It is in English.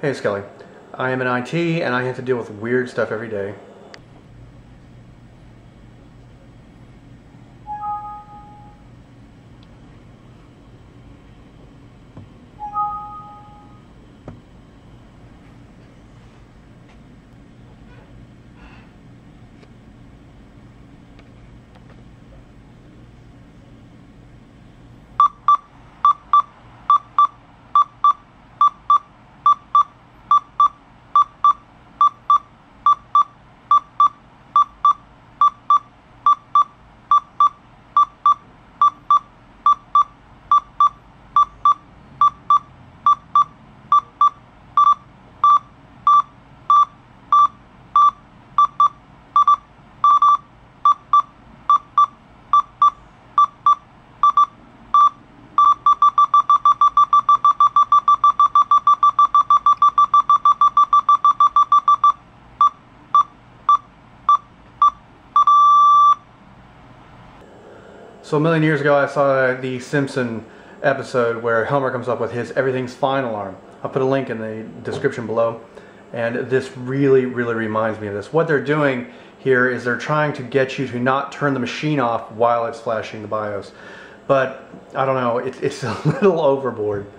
Hey Skelly, I am in IT and I have to deal with weird stuff every day. So a million years ago I saw the Simpson episode where Helmer comes up with his everything's fine alarm. I'll put a link in the description below, and this really reminds me of this. What they're doing here is they're trying to get you to not turn the machine off while it's flashing the BIOS. But I don't know, it's a little overboard.